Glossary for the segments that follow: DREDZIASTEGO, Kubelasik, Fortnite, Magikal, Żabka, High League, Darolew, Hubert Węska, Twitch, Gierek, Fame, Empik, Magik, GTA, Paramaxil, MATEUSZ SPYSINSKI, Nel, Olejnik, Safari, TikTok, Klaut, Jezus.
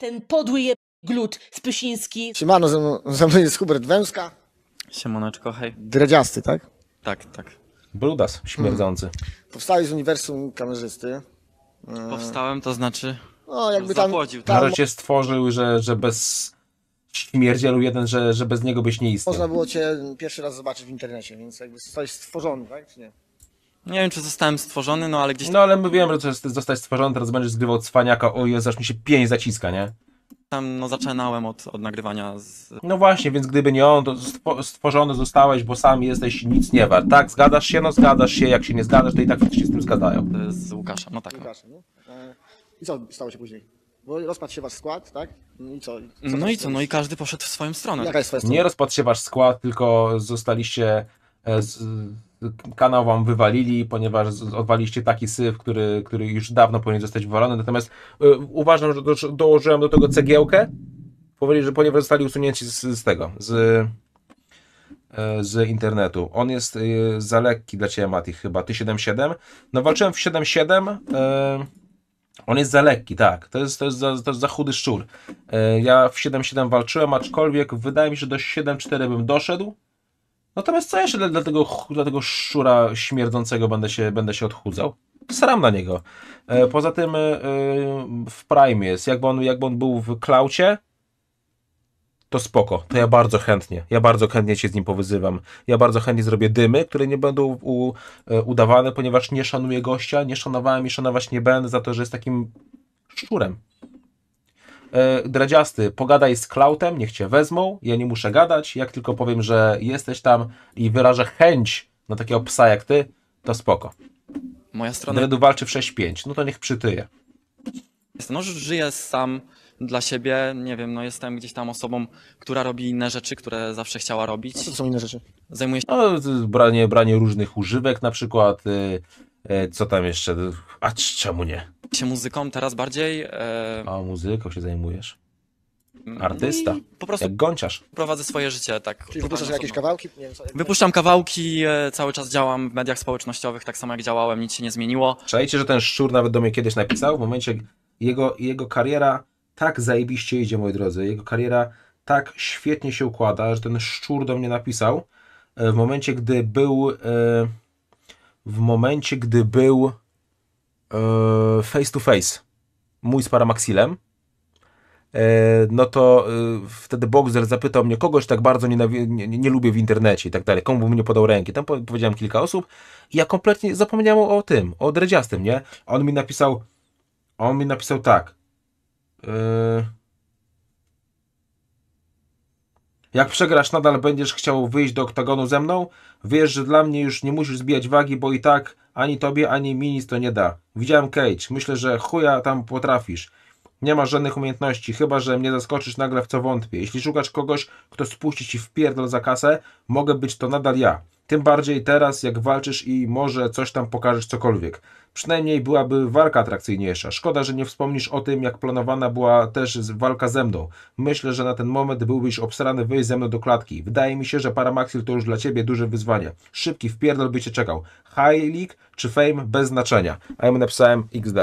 Ten podły glut spysiński. Siemano, ze mną jest Hubert Węska. Siemoneczko, hej. Dredziasty, tak? Tak, tak. Brudas, śmierdzący. Powstałeś z uniwersum kamerzysty. Powstałem, to znaczy... No, jakby tam... Narod się stworzył, że bez... Śmierdzielu jeden, że bez niego byś nie istniał. Można było cię pierwszy raz zobaczyć w internecie, więc jakby zostałeś stworzony, tak? Czy nie? Nie wiem, czy zostałem stworzony, no ale gdzieś... No ale mówiłem, że zostałeś stworzony, teraz będziesz zgrywał cwaniaka, o Jezu, aż mi się pień zaciska, nie? Tam, no zaczynałem od nagrywania z... No właśnie, więc gdyby nie on, to stworzony zostałeś, bo sam jesteś nic nie wart, tak? Zgadzasz się? No zgadzasz się, jak się nie zgadzasz, to i tak się z tym zgadzają. Z Łukaszem, no tak. Łukaszem, no. I co stało się później? Bo rozpadł się wasz skład, tak? I co? No i każdy poszedł w swoją stronę. Jaka jest kwestia? Nie rozpadł się wasz skład, tylko zostaliście... kanał wam wywalili, ponieważ odwaliście taki syf, który już dawno powinien zostać wywalony. Natomiast uważam, że dołożyłem do tego cegiełkę, ponieważ zostali usunięci z internetu. On jest za lekki dla ciebie, Mati, chyba. Ty 7.7? No walczyłem w 7.7. On jest za lekki, tak. To jest za chudy szczur. Ja w 7.7 walczyłem, aczkolwiek wydaje mi się, że do 7.4 bym doszedł. Natomiast co jeszcze dla tego szczura śmierdzącego będę się odchudzał? Sram na niego. Poza tym w Prime jest. Jakby on był w klaucie, to spoko. To ja bardzo chętnie się z nim powyzywam. Ja bardzo chętnie zrobię dymy, które nie będą udawane, ponieważ nie szanuję gościa, nie szanowałem i szanować nie będę za to, że jest takim szczurem. Dredziasty, pogadaj z Klautem, niech cię wezmą, ja nie muszę gadać, jak tylko powiem, że jesteś tam i wyrażę chęć na takiego psa jak ty, to spoko. Moja strona... Dredu walczy w 6-5, no to niech przytyje. No, żyję sam dla siebie, nie wiem, no jestem gdzieś tam osobą, która robi inne rzeczy, które zawsze chciała robić. A co to są inne rzeczy? Zajmuję się... No, branie różnych używek na przykład, co tam jeszcze, a czemu nie? Się muzyką teraz bardziej. A muzyką się zajmujesz? Artysta. No po prostu jak gąciarz. Prowadzę swoje życie, tak. Czyli wypuszczasz jakieś kawałki? Nie wiem, co... Wypuszczam kawałki, cały czas działam w mediach społecznościowych, tak samo jak działałem, nic się nie zmieniło. Czajcie, że ten szczur nawet do mnie kiedyś napisał, w momencie jego kariera tak zajebiście idzie, moi drodzy, jego kariera tak świetnie się układa, że ten szczur do mnie napisał w momencie, gdy był... face to face mój z Paramaxilem, no to wtedy Boxer zapytał mnie, kogoś tak bardzo nie lubię w internecie i tak dalej, komu bym nie podał ręki, tam powiedziałem kilka osób i ja kompletnie zapomniałem o tym, o Dredziastym, nie? On mi napisał tak, jak przegrasz, nadal będziesz chciał wyjść do oktagonu ze mną? Wiesz, że dla mnie już nie musisz zbijać wagi, bo i tak ani tobie, ani mi nic to nie da. Widziałem Cage, myślę, że chuja tam potrafisz. Nie masz żadnych umiejętności, chyba że mnie zaskoczysz nagle, w co wątpię. Jeśli szukasz kogoś, kto spuści ci w pierdol za kasę, mogę być to nadal ja. Tym bardziej teraz, jak walczysz i może coś tam pokażesz cokolwiek. Przynajmniej byłaby walka atrakcyjniejsza. Szkoda, że nie wspomnisz o tym, jak planowana była też walka ze mną. Myślę, że na ten moment byłbyś obsrany wyjść ze mną do klatki. Wydaje mi się, że Paramaxil to już dla ciebie duże wyzwanie. Szybki wpierdol by cię czekał. High League czy Fame bez znaczenia. A ja mu napisałem XD.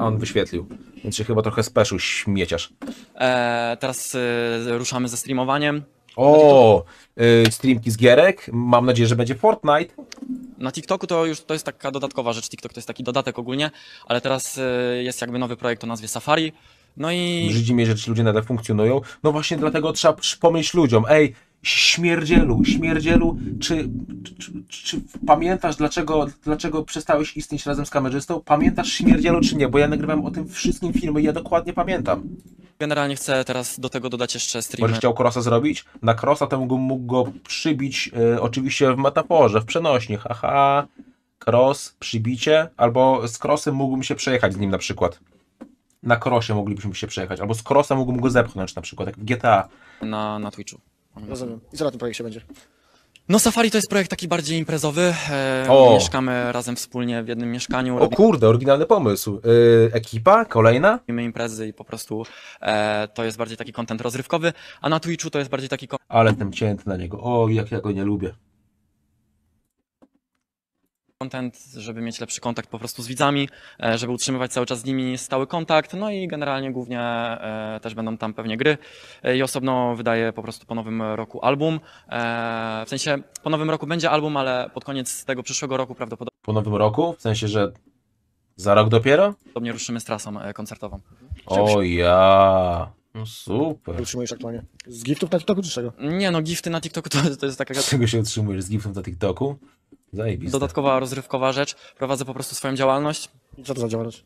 A on wyświetlił. Więc się chyba trochę speszył, śmieciarz. Teraz ruszamy ze streamowaniem. O, streamki z Gierek. Mam nadzieję, że będzie Fortnite. Na TikToku to jest taka dodatkowa rzecz. TikTok to jest taki dodatek ogólnie, ale teraz jest jakby nowy projekt o nazwie Safari. No i... Brzydzi mnie, że ci ludzie nadal funkcjonują. No właśnie dlatego trzeba przypomnieć ludziom. Ej, śmierdzielu, czy pamiętasz, dlaczego przestałeś istnieć razem z kamerzystą? Pamiętasz, śmierdzielu, czy nie? Bo ja nagrywałem o tym wszystkim filmy i ja dokładnie pamiętam. Generalnie chcę teraz do tego dodać jeszcze streamy. Może chciał Krosa zrobić? Na Krosa to mógł go przybić, oczywiście w metaforze, w przenośni. Haha, Kros, przybicie. Albo z Krosem mógłbym się przejechać z nim na przykład. Na Krosie moglibyśmy się przejechać. Albo z Krosa mógłbym go zepchnąć na przykład, jak w GTA. Na Twitchu. Rozumiem. I co na tym projekcie będzie? No Safari to jest projekt taki bardziej imprezowy. Mieszkamy razem wspólnie w jednym mieszkaniu. O kurde, oryginalny pomysł. Ekipa kolejna? Robimy imprezy i po prostu to jest bardziej taki content rozrywkowy, a na Twitchu to jest bardziej taki... Ale jestem cięty na niego. O, jak ja go nie lubię. content, żeby mieć lepszy kontakt po prostu z widzami, żeby utrzymywać cały czas z nimi stały kontakt, no i generalnie głównie też będą tam pewnie gry i osobno wydaję po prostu po nowym roku album, w sensie po nowym roku będzie album, ale pod koniec tego przyszłego roku prawdopodobnie. Po nowym roku? W sensie, że za rok dopiero? Podobnie ruszymy z trasą koncertową. O ja... No super. Ty utrzymujesz aktualnie? Z giftów na TikToku czy czego? Nie no, gifty na TikToku to jest taka... Z czego się utrzymujesz? Z giftów na TikToku? Zajebiste. Dodatkowa, rozrywkowa rzecz. Prowadzę po prostu swoją działalność. Co to za działalność?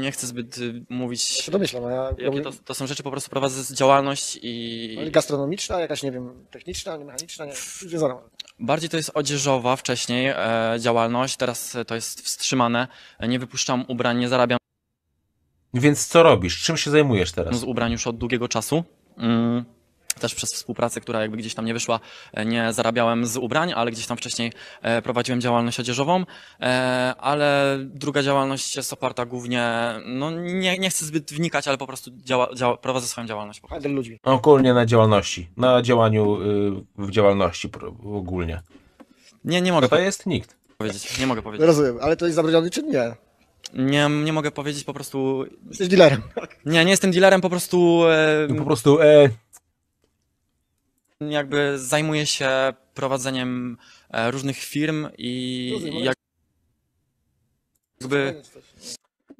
Nie chcę zbyt mówić... Ja się domyślam, no ja... Jakie to są rzeczy, po prostu prowadzę działalność i... Gastronomiczna, jakaś, nie wiem, techniczna, mechaniczna, nie... związana. Bardziej to jest odzieżowa wcześniej działalność, teraz to jest wstrzymane. Nie wypuszczam ubrań, nie zarabiam. Więc co robisz? Czym się zajmujesz teraz? Z ubrań już od długiego czasu. Też przez współpracę, która jakby gdzieś tam nie wyszła, nie zarabiałem z ubrań, ale gdzieś tam wcześniej prowadziłem działalność odzieżową, ale druga działalność jest oparta głównie, no nie chcę zbyt wnikać, ale po prostu prowadzę swoją działalność. Handel ludźmi. Ogólnie na działalności, na działaniu w działalności ogólnie. Nie mogę. To jest nikt. Powiedzieć. Nie mogę powiedzieć. Rozumiem, ale to jest zabroniony czyn, nie? Nie mogę powiedzieć, po prostu... Jesteś dealerem. Nie jestem dealerem, po prostu... Jakby zajmuję się prowadzeniem różnych firm i jakby...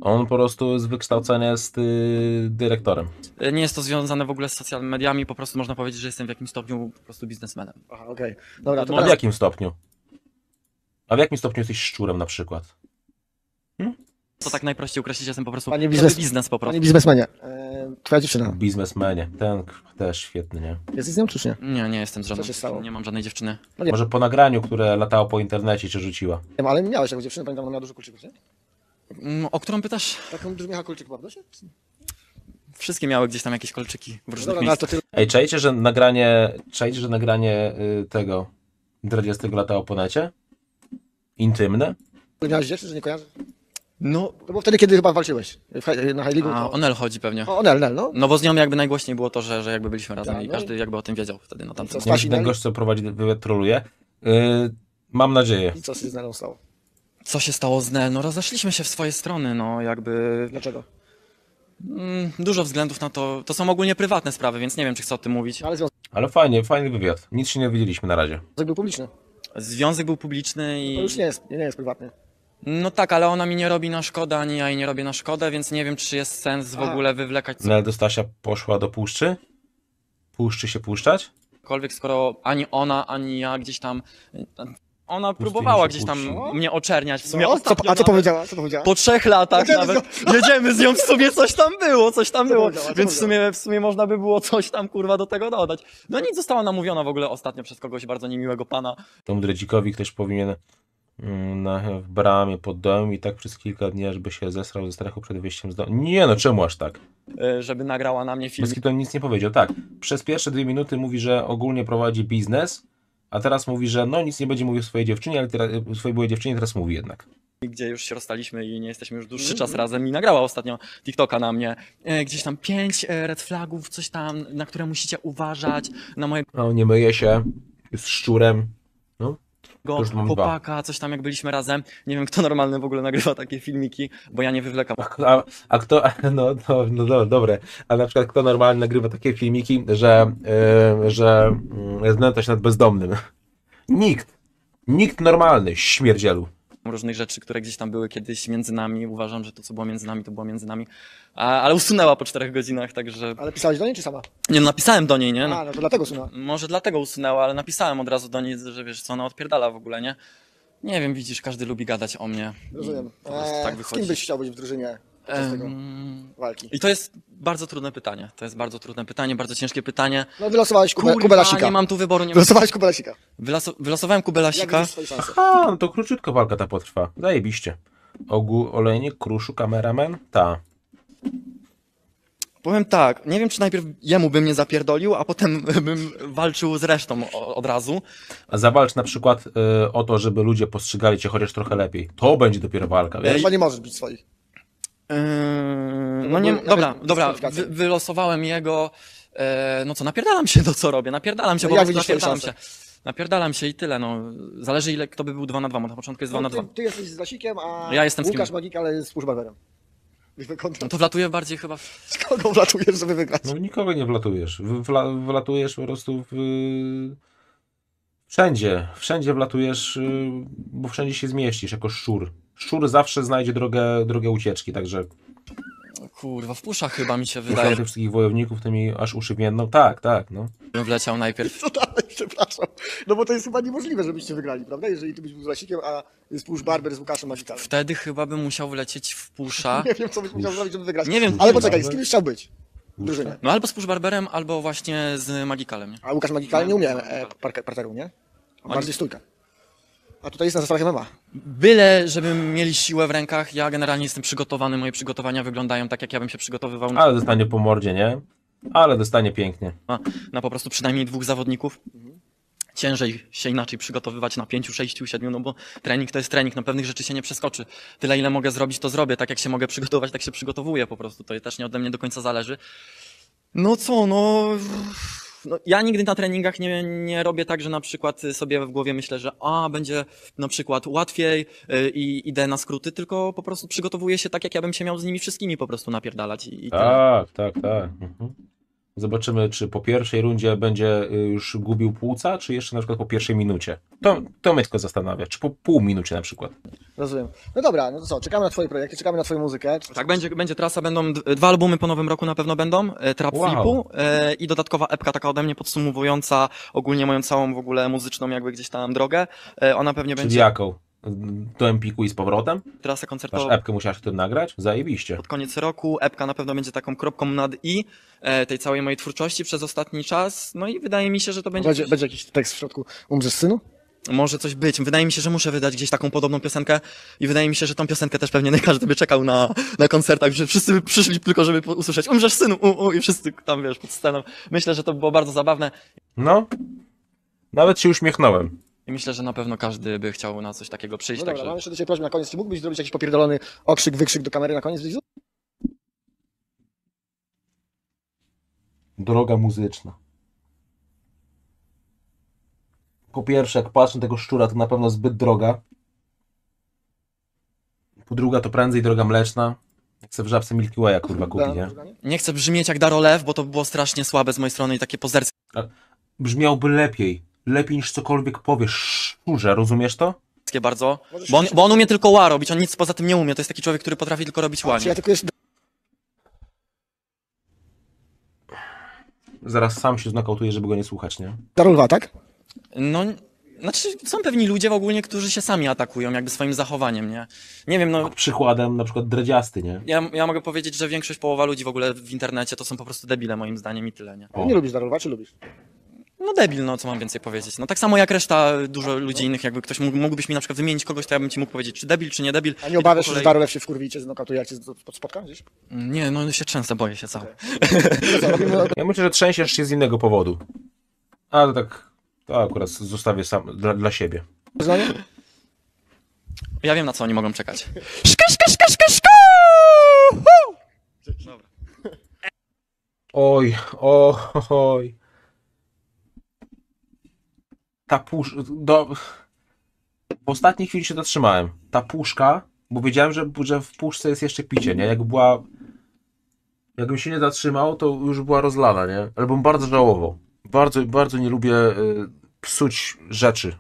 On po prostu z wykształcenia jest dyrektorem. Nie jest to związane w ogóle z socjalnymi mediami, po prostu można powiedzieć, że jestem w jakimś stopniu po prostu biznesmenem. Aha, okej. Dobra, to teraz... w jakim stopniu? A w jakim stopniu jesteś szczurem na przykład? To tak najprościej określić, jestem po prostu... Panie biznes po prostu. Panie biznesmenie. Twoja dziewczyna. Biznesmenie. Ten też świetny, nie? Jesteś z nią czy nie? Nie jestem z żadną. Co się stało? Nie mam żadnej dziewczyny. No nie. Może po nagraniu, które latało po internecie, czy rzuciła. Nie, ale miałeś jakąś dziewczynę, pamiętam, ona miała dużo kulczyków, nie? O którą pytasz? Taką brzmiała kulczyk ma w nosie? Wszystkie miały gdzieś tam jakieś kolczyki w różnych miejscach. Ej, czajcie, że nagranie tego 40 latało po necie? Intymne? Miałeś dziewczynę, że nie kojarzy? No, to było wtedy, kiedy chyba walczyłeś na High League. A, o Nel chodzi pewnie. O Nel, no. No bo z nią jakby najgłośniej było to, że jakby byliśmy razem i każdy jakby o tym wiedział wtedy. No tam ten gość, co prowadzi wywiad, troluje. Mam nadzieję. I co się z Nelą stało? Co się stało z Nel? No rozeszliśmy się w swoje strony, no jakby... Dlaczego? Dużo względów na to. To są ogólnie prywatne sprawy, więc nie wiem, czy chcę o tym mówić. Ale fajny wywiad. Nic się nie dowiedzieliśmy na razie. Związek był publiczny. Związek był publiczny i... No to już nie jest prywatny. No tak, ale ona mi nie robi na szkodę, ani ja jej nie robię na szkodę, więc nie wiem, czy jest sens w ogóle wywlekać... Nel do Stasia poszła do puszczy? Puszczy się puszczać? Cokolwiek, skoro ani ona, ani ja gdzieś tam... Ona próbowała gdzieś tam mnie oczerniać w sumie. No, a co powiedziała? Po 3 latach nawet jedziemy z nią, w sumie coś tam było, więc w sumie można by było coś tam kurwa do tego dodać. No nic, została namówiona w ogóle ostatnio przez kogoś bardzo niemiłego pana. Temu Dredzikowi ktoś powinien... w bramie pod domem i tak przez kilka dni, żeby się zesrał ze strachu przed wyjściem z domu. Nie no, czemu aż tak? Żeby nagrała na mnie film. Bez nic nie powiedział, tak. Przez pierwsze 2 minuty mówi, że ogólnie prowadzi biznes, a teraz mówi, że no nic nie będzie mówił swojej dziewczynie, ale swojej byłej dziewczynie teraz mówi jednak. Gdzie już się rozstaliśmy i nie jesteśmy już dłuższy czas razem i nagrała ostatnio TikToka na mnie. Gdzieś tam 5 red flagów, coś tam, na które musicie uważać, na moje... No nie myje się, jest szczurem, no. Chłopaka, coś tam jak byliśmy razem. Nie wiem, kto normalny w ogóle nagrywa takie filmiki, bo ja nie wywlekam. A kto, no dobre, ale na przykład kto normalny nagrywa takie filmiki, że znęca się nad bezdomnym? Nikt. Nikt normalny, śmierdzielu. Różnych rzeczy, które gdzieś tam były kiedyś między nami. Uważam, że to, co było między nami, to było między nami. Ale usunęła po 4 godzinach, także... Ale pisałeś do niej czy sama? Nie, no napisałem do niej, nie? No to dlatego usunęła. Może dlatego usunęła, ale napisałem od razu do niej, że wiesz co, ona odpierdala w ogóle, nie? Nie wiem, widzisz, każdy lubi gadać o mnie. Rozumiem. Po prostu tak wychodzi. Z kim byś chciał być w drużynie podczas tego walki? I to jest bardzo trudne pytanie. To jest bardzo trudne pytanie, bardzo ciężkie pytanie. No wylosowałeś Kubelasika. Nie mam tu wyboru. Wylosowałeś Kubelasika. Wylosowałem Kubelasika. Aha, no to króciutko walka ta potrwa. Zajebiście. Ogół, Olejnik, Kruszu, kameraman, ta. Powiem tak, nie wiem, czy najpierw jemu bym nie zapierdolił, a potem bym walczył z resztą od razu. A zawalcz na przykład o to, żeby ludzie postrzegali cię chociaż trochę lepiej. To będzie dopiero walka, wiesz? Chyba nie możesz bić swoich. No nie, dobra, wylosowałem jego, no co, napierdalam się, to co robię, napierdalam się, po prostu napierdalam się. napierdalam się i tyle, no. Zależy ile, kto by był 2 na 2, bo na początku jest 2 no, na 2. Ty jesteś z Zasikiem, a ja jestem Łukasz Magik, ale z pushbawerem. No to wlatuję bardziej chyba w... Z kogo wlatujesz, żeby wygrać? No nikogo nie wlatujesz. Wlatujesz po prostu w... Wszędzie. Wszędzie wlatujesz, bo wszędzie się zmieścisz jako szczur. Szczur zawsze znajdzie drogę ucieczki, także... Kurwa, w puszach chyba mi się wydaje. Tych wszystkich wojowników, to mi aż uszy więdną. Tak, tak, no. Wleciał najpierw. Co dalej, przepraszam. No bo to jest chyba niemożliwe, żebyście wygrali, prawda? Jeżeli ty byś był z Lasikiem, a z push barber z Łukaszem Magikalem. Wtedy chyba bym musiał wlecieć w pusza. Nie wiem, co byś musiał zrobić, żeby wygrać. Nie wiem. Ale poczekaj, z kim byś chciał być? Drużynie. No albo z push barberem, albo właśnie z Magikalem. Nie? A Łukasz Magikalem nie umie parteru, nie? Bardziej stójka. A tutaj jest na zasadach MMA. Byle, żebym mieli siłę w rękach, ja generalnie jestem przygotowany, moje przygotowania wyglądają tak, jak ja bym się przygotowywał. Ale dostanie po mordzie, nie? Ale dostanie pięknie. Na po prostu przynajmniej 2 zawodników. Ciężej się inaczej przygotowywać na 5, 6, 7, no bo trening to jest trening, no pewnych rzeczy się nie przeskoczy. Tyle, ile mogę zrobić, to zrobię. Tak jak się mogę przygotować, tak się przygotowuję po prostu. To też nie ode mnie do końca zależy. No co, no... No, ja nigdy na treningach nie robię tak, że na przykład sobie w głowie myślę, że będzie na przykład łatwiej i idę na skróty, tylko po prostu przygotowuję się tak, jak ja bym się miał z nimi wszystkimi po prostu napierdalać. I tak, tak, tak. Mhm. Zobaczymy, czy po pierwszej rundzie będzie już gubił płuca, czy jeszcze na przykład po pierwszej minucie. To mnie tylko zastanawia, czy po pół minucie na przykład. Rozumiem. No dobra, no to co, czekamy na twoje projekty, czekamy na twoją muzykę. Tak, będzie trasa, będą 2 albumy po nowym roku na pewno będą, Trap Flipu i dodatkowa epka taka ode mnie podsumowująca ogólnie moją całą w ogóle muzyczną jakby gdzieś tam drogę. Ona pewnie będzie... Czyli jaką? Do Empiku i z powrotem? Trasa koncertowa. Masz epkę, musiałaś tym nagrać? Zajebiście. Pod koniec roku epka na pewno będzie taką kropką nad i tej całej mojej twórczości przez ostatni czas. No i wydaje mi się, że to będzie... Będzie jakiś tekst w środku, umrzesz synu? Może coś być. Wydaje mi się, że muszę wydać gdzieś taką podobną piosenkę i wydaje mi się, że tą piosenkę też pewnie nie każdy by czekał na koncertach, że wszyscy by przyszli tylko, żeby usłyszeć umrzesz synu, i wszyscy tam, wiesz, pod sceną. Myślę, że to było bardzo zabawne. No, nawet się uśmiechnąłem. I myślę, że na pewno każdy by chciał na coś takiego przyjść. No dobra, także... mam jeszcze do ciebie prośbę na koniec. Czy mógłbyś zrobić jakiś popierdolony okrzyk, wykrzyk do kamery na koniec? Droga muzyczna. Po pierwsze, jak patrzę na tego szczura, to na pewno zbyt droga. Po druga, to prędzej droga mleczna. Jak se w żabce Milky Way'a, kurwa, kupi, nie? Nie chcę brzmieć jak Darolew, bo to było strasznie słabe z mojej strony i takie pozerce. Brzmiałby lepiej. Lepiej niż cokolwiek powiesz, szczurze, rozumiesz to? Bardzo, bo on umie tylko ła robić, on nic poza tym nie umie, to jest taki człowiek, który potrafi tylko robić ła. Zaraz sam się znokautuję, żeby go nie słuchać, nie? Darolewa, tak? No, znaczy są pewni ludzie ogólnie, którzy się sami atakują jakby swoim zachowaniem, nie? Nie wiem, no... Przykładem na przykład dredziasty, nie? Ja mogę powiedzieć, że większość, połowa ludzi w ogóle w internecie to są po prostu debile moim zdaniem i tyle, nie? Nie lubisz Darolewa, czy lubisz? No debil, no co mam więcej powiedzieć. No tak samo jak reszta dużo ludzi innych, jakby ktoś mógłbyś mi na przykład wymienić kogoś, to ja bym ci mógł powiedzieć, czy debil, czy nie debil. A nie obawiasz się, że Darolew się wkurwi i cię znokautuje, jak cię spotkam gdzieś? Nie, no się często boję się cały. Okay. Ja myślę, że trzęsiesz się z innego powodu. Ale tak, to akurat zostawię sam dla siebie. Ja wiem, na co oni mogą czekać. Szka! Dobra. Oj. Ta puszka, w ostatniej chwili się zatrzymałem. Ta puszka, bo wiedziałem, że w puszce jest jeszcze picie, nie? Jakbym się nie zatrzymał, to już była rozlana, nie? Ale bym bardzo żałował. Bardzo nie lubię psuć rzeczy.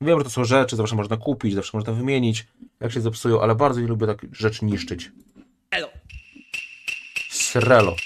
Wiem, że to są rzeczy, zawsze można kupić, zawsze można wymienić, jak się zepsują, ale bardzo nie lubię tak rzeczy niszczyć. Elo. Srelo.